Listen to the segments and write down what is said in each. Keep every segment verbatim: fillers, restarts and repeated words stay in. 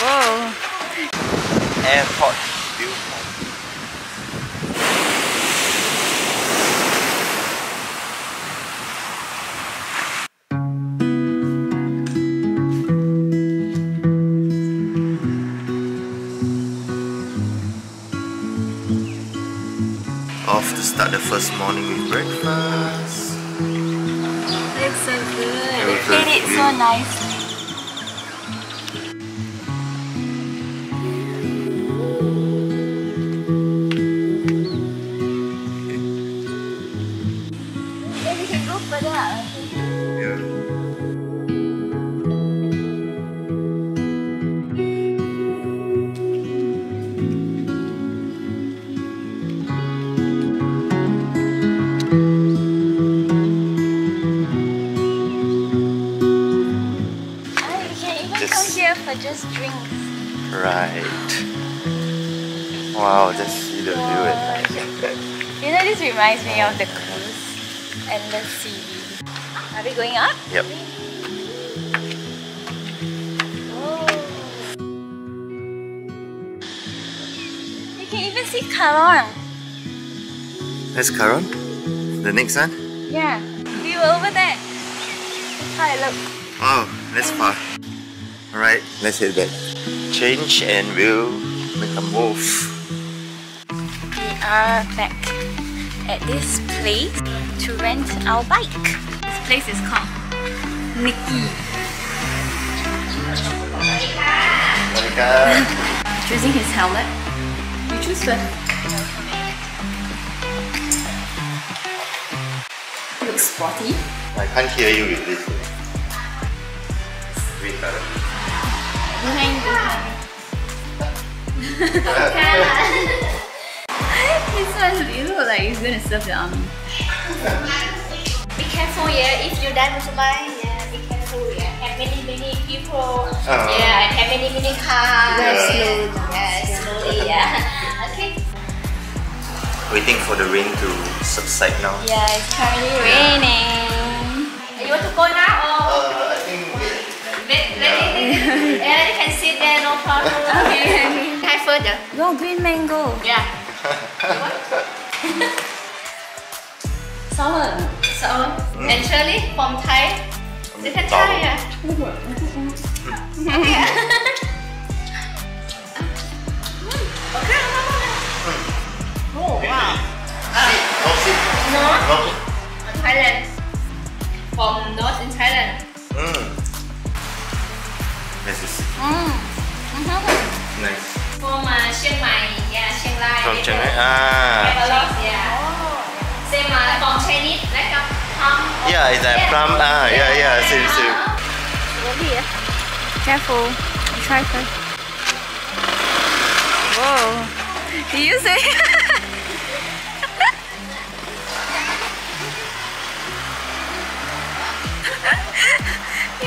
Whoa. Airport. Beautiful. Off to start the first morning with breakfast. Looks so good. They made it so nicely. Maybe we can go further up. Yeah. For just drinks. Right. Wow, just see the view at night. You know, this reminds me of the cruise and the sea. Are we going up? Yep. Oh. You can even see Karon. That's Karon? The next one? Yeah. We were over there. That's how it looks. Oh, that's far. Alright, let's head back. Change and we'll make a move. We are back at this place to rent our bike. This place is called Niki's. Choosing his helmet. You choose first. Looks sporty. I can't hear you with this. Behind you. This one, you look like he's gonna serve the army. Be careful, yeah. If you die, yeah. Be careful, yeah. Have many, many people. Uh-huh. Yeah, and have many, many cars. Yeah, yeah, slowly, yeah. Okay. Waiting for the rain to subside now. Yeah, it's currently raining. You want to go now? Or? Uh, I think. Yeah, you can sit there, no problem. Okay. Try further. No, green mango. Yeah. Sour. Sour. Mm. Naturally, from Thai. You can try, yeah. Okay. Okay, no, no, no. Oh, wow. Uh, no, no. No. Thailand. From north in Thailand. Mm. This is mm. Mm-hmm. Nice. From uh, Chiang Mai, yeah, Chiang Rai. From Chiang Mai, ah. Have a lot, yeah. Oh. Same uh, from Chinese, like a plum. Yeah, it's a yeah. plum, ah, yeah, yeah, yeah. same, same. Here. Careful, I'll try first. Whoa. Did you say?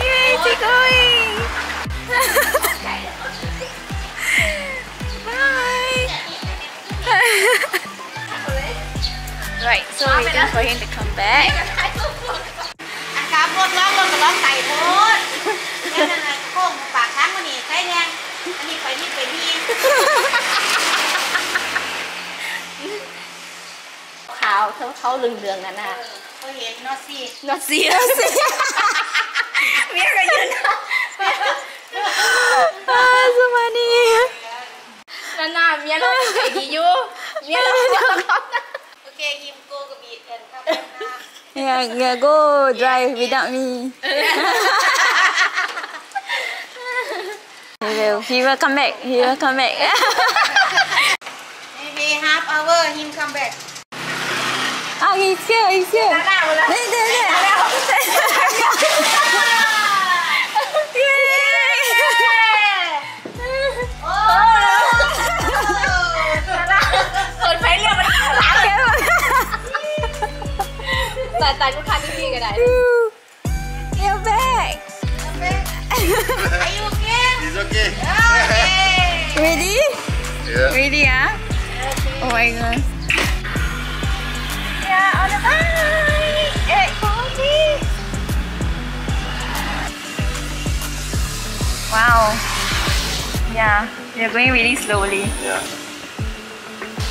Yay, keep going. Bye. Right, so we're waiting for him to come back. Not see, not see. Ah, so funny. Nana, Mia looks like you. Mia looks like okay, Kim, go to the beach and come back now. Yeah, yeah, go drive without me. He will, he will come back. He will come back. Maybe half hour, him come back. Oh, he's here, he's here. Nana, Nana, Nana. You're back! You're back! Are you okay? It's okay. Okay. Ready? Yeah. Ready, huh? Okay. Oh my god. Yeah, on the bike! Hey, follow me! Wow. Yeah, we are going really slowly. Yeah.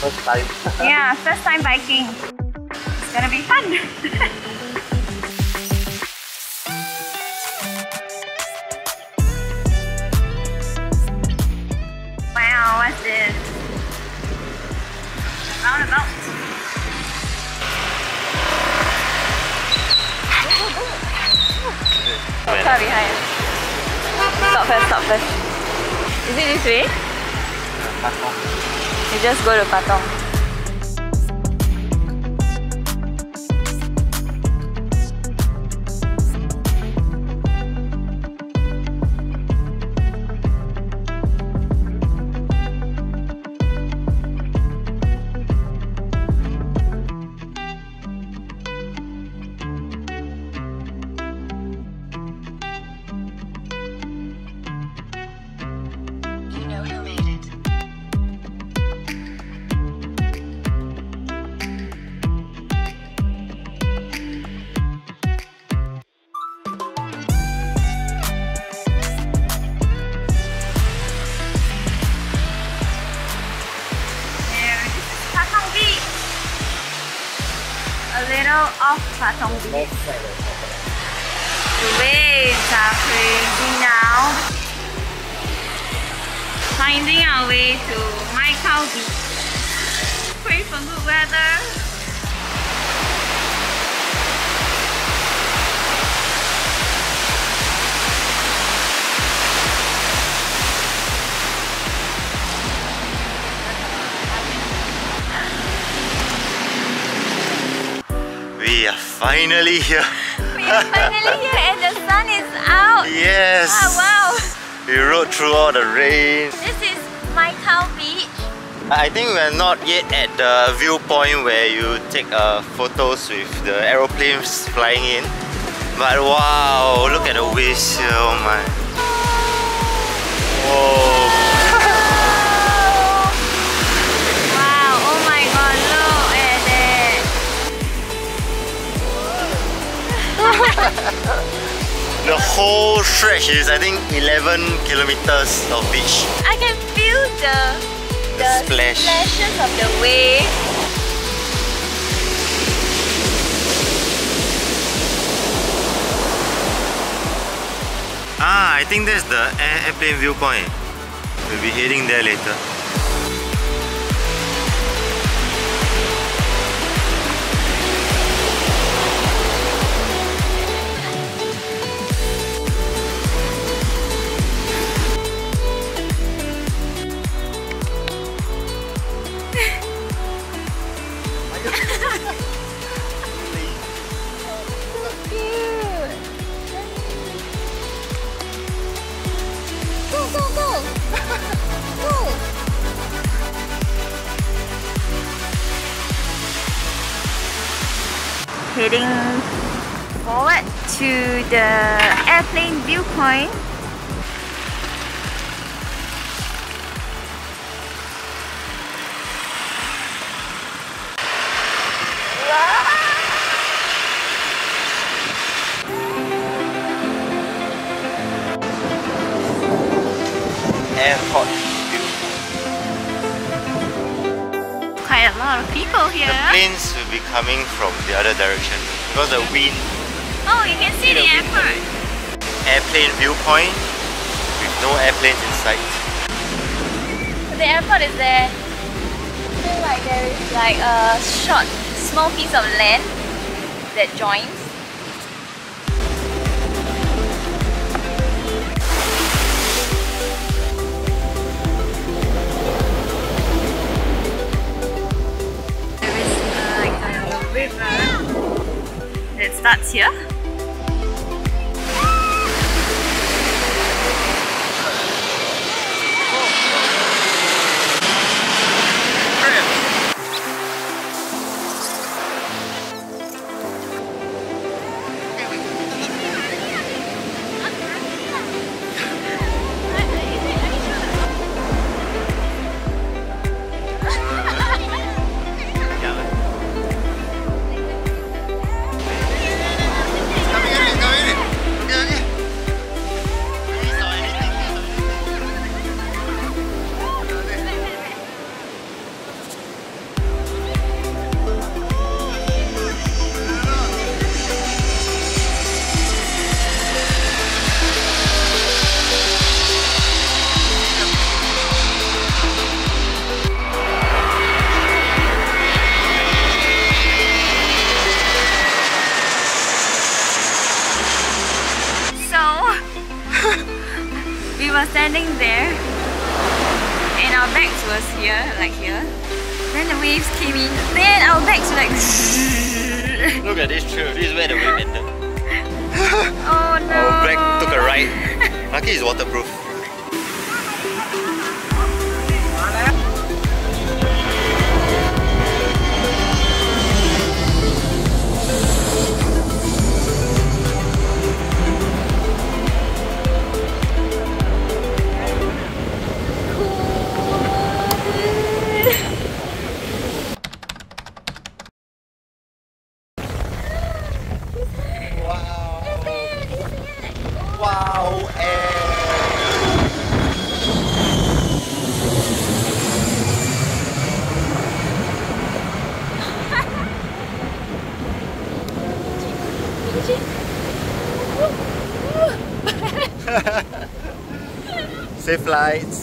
First time. Yeah, first time biking. It's gonna be fun. This roundabout. Car behind. Stop first, stop first. Is it this way? Patong. We just go to Patong. A little off Patong Beach. The waves are crazy now. Finding our way to Mai Khao Beach. Pray for good weather. We are finally here. We are finally here and the sun is out. Yes. Oh, wow. We rode through all the rain. This is Mai Khao Beach. I think we are not yet at the viewpoint where you take uh, photos with the aeroplanes flying in. But wow, look at the waves. Oh my. Whoa. The whole stretch is, I think, eleven kilometers of beach. I can feel the, the, the splash. splashes of the waves. Ah, I think that's the air airplane viewpoint. We'll be heading there later. Heading forward to the airplane viewpoint. Airport view. Quite a lot of people here. The planes will be coming from the other direction because the wind. Oh, you can see the airport. Airplane viewpoint with no airplanes in sight. The airport is there. I feel like there is like a short, small piece of land that joins. It starts here. we were standing there and our backs was here, like here. Then the waves came in, then our backs were like look at this trip, this is where the wave ended. Oh no! Our back took a ride. Lucky it's waterproof. Safe flights.